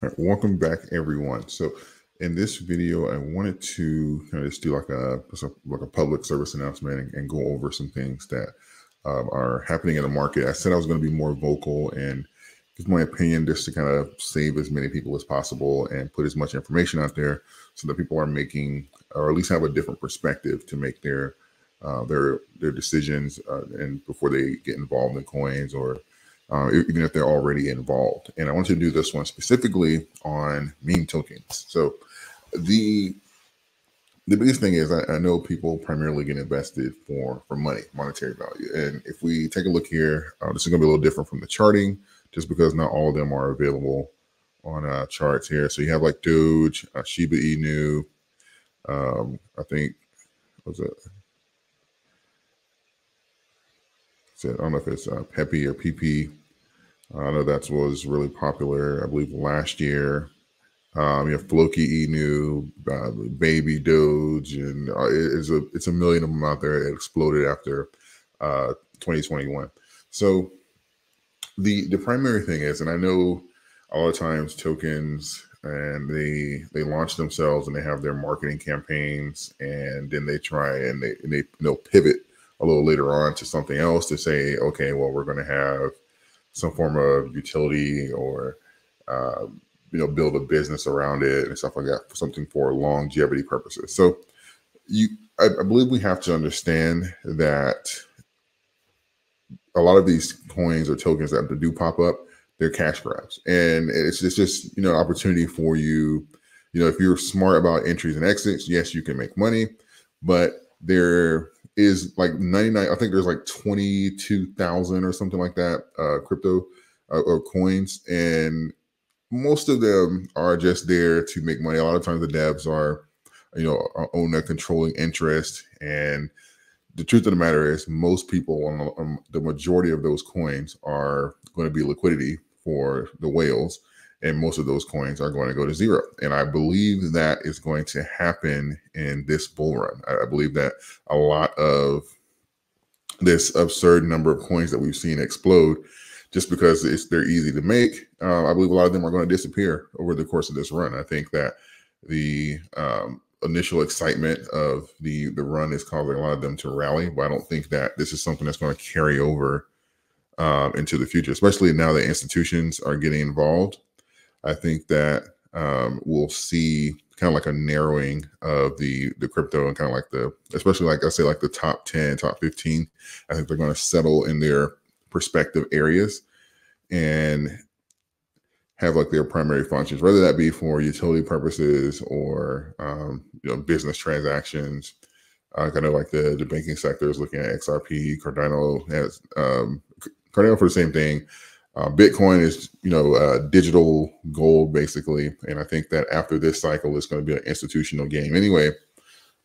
All right, welcome back, everyone. So in this video, I wanted to kind of just do like a public service announcement and go over some things that are happening in the market. I said I was going to be more vocal and give my opinion just to kind of save as many people as possible and put as much information out there so that people are making, or at least have a different perspective to make their decisions and before they get involved in coins or even if they're already involved. And I want you to do this one specifically on meme tokens. So the biggest thing is I know people primarily get invested for money, monetary value. And if we take a look here, this is going to be a little different from the charting just because not all of them are available on charts here. So you have like Doge, Shiba Inu, I think, what was it? I don't know if it's Pepe or Pepe. I know that was really popular, I believe, last year. You have Floki Inu, Baby Doge, and it's a million of them out there. It exploded after 2021. So the primary thing is, and I know a lot of times tokens and they launch themselves and they have their marketing campaigns, and then they try and they'll pivot a little later on to something else to say, okay, well, we're going to have some form of utility or, you know, build a business around it and stuff like that, something for longevity purposes. So I believe we have to understand that a lot of these coins or tokens that do pop up, they're cash grabs. And it's just, you know, an opportunity for you. You know, if you're smart about entries and exits, yes, you can make money, but they're, is like 99, I think there's like 22,000 or something like that crypto or coins, and most of them are just there to make money. A lot of times the devs are, you know, own a controlling interest, and the truth of the matter is most people on the majority of those coins are going to be liquidity for the whales, and most of those coins are going to go to zero. And I believe that is going to happen in this bull run. I believe that a lot of this absurd number of coins that we've seen explode, just because they're easy to make, I believe a lot of them are going to disappear over the course of this run. I think that the initial excitement of the run is causing a lot of them to rally, but I don't think that this is something that's going to carry over into the future, especially now that institutions are getting involved. I think that we'll see kind of like a narrowing of the crypto, and kind of like especially like I say, like the top 10, top 15, I think they're going to settle in their respective areas and have like their primary functions, whether that be for utility purposes or, you know, business transactions. Kind of like the banking sector is looking at XRP, Cardinal has Cardinal for the same thing. Bitcoin is, you know, digital gold, basically. And I think that after this cycle, it's going to be an institutional game anyway,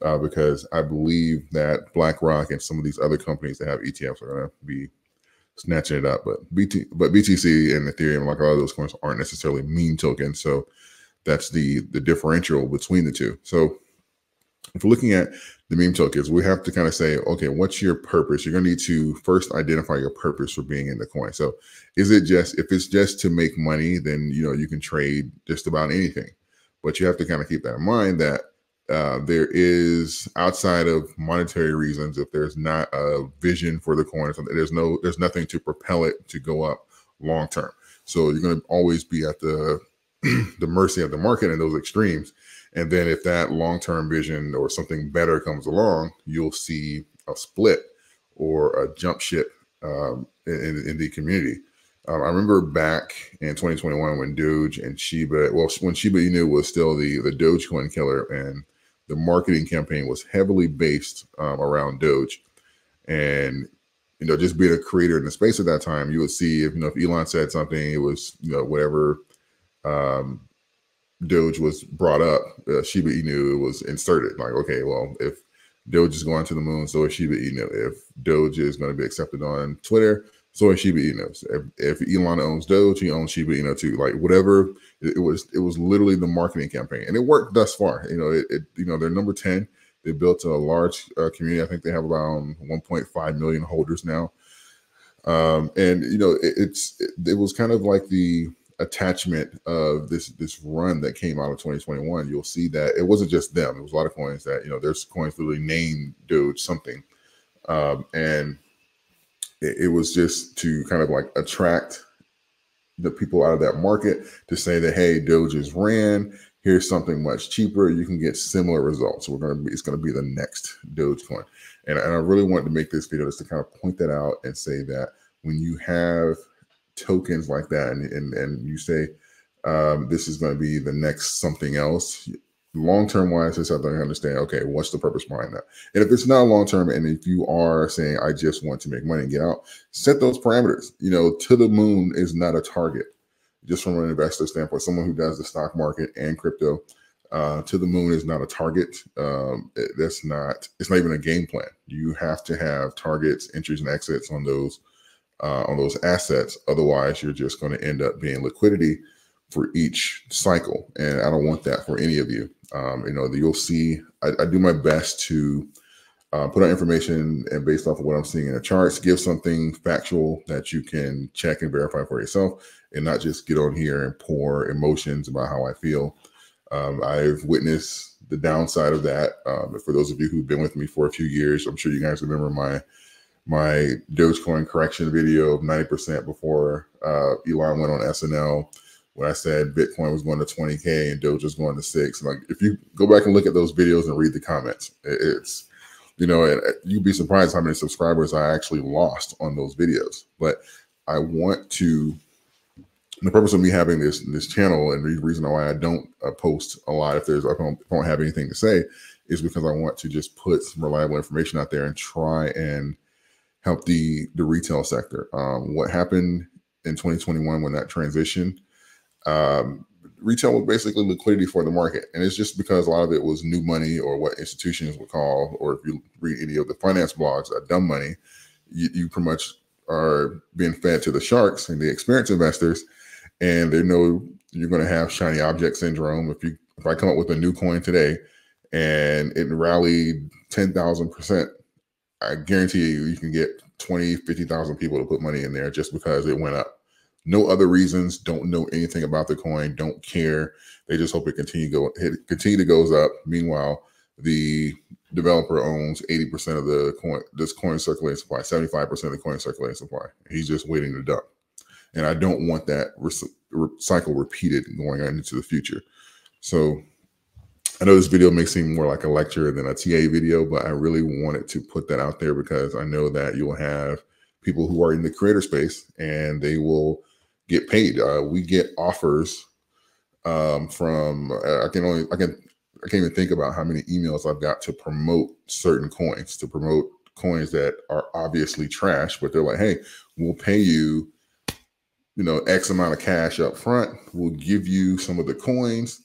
because I believe that BlackRock and some of these other companies that have ETFs are going to be snatching it up. But BTC and Ethereum, like a lot of those coins, aren't necessarily meme tokens. So that's the differential between the two. So if we're looking at the meme tokens, we have to kind of say, okay, what's your purpose? You're going to need to first identify your purpose for being in the coin. So is it just, if it's just to make money, then, you know, you can trade just about anything, but you have to kind of keep that in mind that there is, outside of monetary reasons, if there's not a vision for the coin or something, there's nothing to propel it to go up long-term. So you're going to always be at the mercy of the market and those extremes. And then if that long-term vision or something better comes along, you'll see a split or a jump ship in the community. I remember back in 2021 when Doge and Shiba, well, when Shiba Inu was still the Dogecoin killer, and the marketing campaign was heavily based around Doge. And, you know, just being a creator in the space at that time, you would see if, you know, if Elon said something, it was, you know, whatever, Doge was brought up, Shiba Inu was inserted. Like, okay, well, if Doge is going to the moon, so is Shiba Inu. If Doge is going to be accepted on Twitter, so is Shiba Inu. So if Elon owns Doge, he owns Shiba Inu too. Like, whatever, it was literally the marketing campaign, and it worked thus far. You know, you know, they're number 10. They built a large community. I think they have around 1.5 million holders now. And you know, it was kind of like the attachment of this run that came out of 2021, you'll see that it wasn't just them. It was a lot of coins that, you know, there's coins literally named Doge something. And it was just to kind of like attract the people out of that market to say that, hey, Doge is ran. Here's something much cheaper. You can get similar results. It's going to be the next Dogecoin. And I really wanted to make this video just to kind of point that out and say that when you have tokens like that and you say this is going to be the next something else, long-term wise, it's something I understand, okay, what's the purpose behind that? And if it's not long-term, and if you are saying, I just want to make money and get out, set those parameters. You know, to the moon is not a target. Just from an investor standpoint, someone who does the stock market and crypto, to the moon is not a target. It's not even a game plan. You have to have targets, entries, and exits on those assets. Otherwise, you're just going to end up being liquidity for each cycle. And I don't want that for any of you. You know, you'll see, I do my best to put out information and based off of what I'm seeing in the charts, give something factual that you can check and verify for yourself and not just get on here and pour emotions about how I feel. I've witnessed the downside of that. For those of you who've been with me for a few years, I'm sure you guys remember my Dogecoin correction video of 90% before Elon went on SNL, when I said Bitcoin was going to 20K and Doge was going to 6. Like, if you go back and look at those videos and read the comments, it's, you know, you'd be surprised how many subscribers I actually lost on those videos. But I want to, the purpose of me having this channel and the reason why I don't post a lot, if I don't have anything to say, is because I want to just put some reliable information out there and try and help the retail sector. What happened in 2021 when that transition, retail was basically liquidity for the market. And it's just because a lot of it was new money, or what institutions would call, or if you read any of the finance blogs, dumb money. You pretty much are being fed to the sharks and the experienced investors, and they know you're going to have shiny object syndrome. If I come up with a new coin today and it rallied 10,000%, I guarantee you can get 20, 50,000 people to put money in there just because it went up. No other reasons, don't know anything about the coin, don't care. They just hope it continues to go up. Meanwhile, the developer owns 80% of the coin, this coin circulating supply, 75% of the coin circulating supply. He's just waiting to dump. And I don't want that cycle repeated going on into the future. So I know this video may seem more like a lecture than a TA video, but I really wanted to put that out there because I know that you'll have people who are in the creator space and they will get paid. We get offers from I can't even think about how many emails I've got to promote certain coins, to promote coins that are obviously trash, but they're like, hey, we'll pay you, you know, X amount of cash up front. We'll give you some of the coins,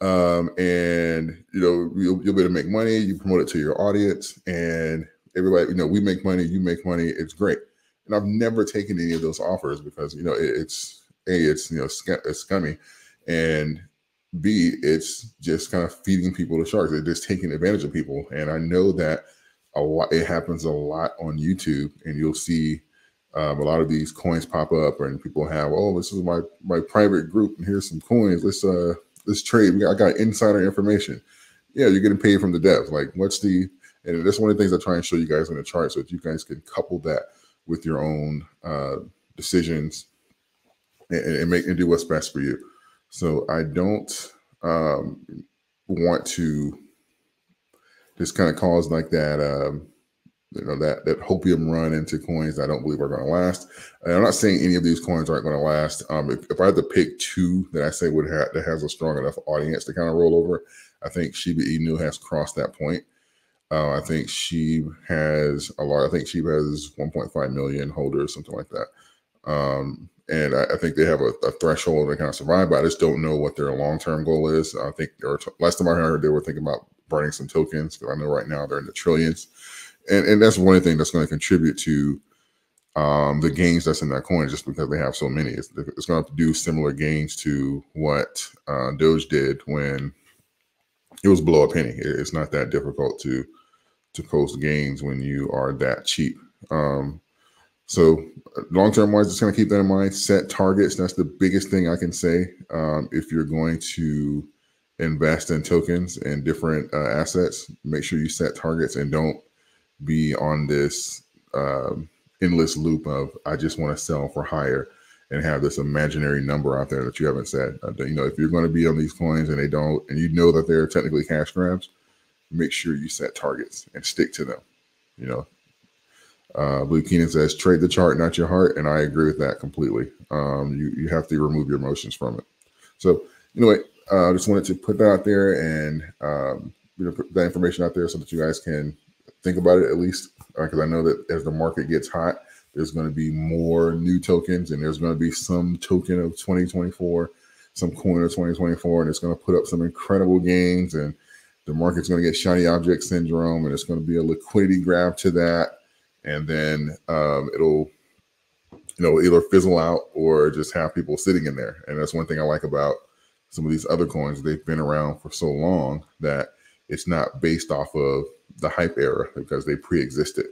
and you know, you'll be able to make money. You promote it to your audience, and everybody, you know, we make money, you make money. It's great. And I've never taken any of those offers because, you know, it's scummy, and B, it's just kind of feeding people to sharks. They're just taking advantage of people. And I know that a lot, it happens a lot on YouTube, and you'll see a lot of these coins pop up, and people have, oh, this is my private group, and here's some coins. Let's trade. I got insider information. Yeah, you're getting paid from the devs. Like, what's the, and that's one of the things I try and show you guys in the chart, so that you guys can couple that with your own decisions and do what's best for you. So I don't want to just kind of cause like that, you know, that hopium run into coins that I don't believe are going to last. And I'm not saying any of these coins aren't going to last. If I had to pick two that I say would have, that has a strong enough audience to kind of roll over, I think Shiba Inu has crossed that point. I think she has a lot. I think she has 1.5 million holders, something like that. And I think they have a threshold to kind of survive, but I just don't know what their long-term goal is. I think last time I heard, they were thinking about burning some tokens, because I know right now they're in the trillions. And that's one thing that's going to contribute to the gains that's in that coin, just because they have so many. It's going to have to do similar gains to what Doge did when it was below a penny. It's not that difficult to post gains when you are that cheap. So long-term wise, just kind of keep that in mind. Set targets. That's the biggest thing I can say if you're going to invest in tokens and different assets. Make sure you set targets and don't be on this endless loop of, I just want to sell for higher and have this imaginary number out there that you haven't said. You know, if you're going to be on these coins and they don't, and you know that they're technically cash grabs, make sure you set targets and stick to them, you know. Blue Keenan says, trade the chart, not your heart. And I agree with that completely. You have to remove your emotions from it. So anyway, I just wanted to put that out there and, you know, put that information out there so that you guys can think about it at least. Cause I know that as the market gets hot, there's going to be more new tokens and there's going to be some token of 2024, some coin of 2024, and it's going to put up some incredible gains and the market's going to get shiny object syndrome and it's going to be a liquidity grab to that. And then it'll, you know, either fizzle out or just have people sitting in there. And that's one thing I like about some of these other coins. They've been around for so long that it's not based off of the hype era because they pre-existed.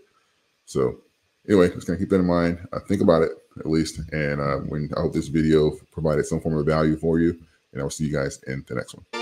So anyway, just gonna keep that in mind. Think about it at least. And I hope this video provided some form of value for you. And I'll see you guys in the next one.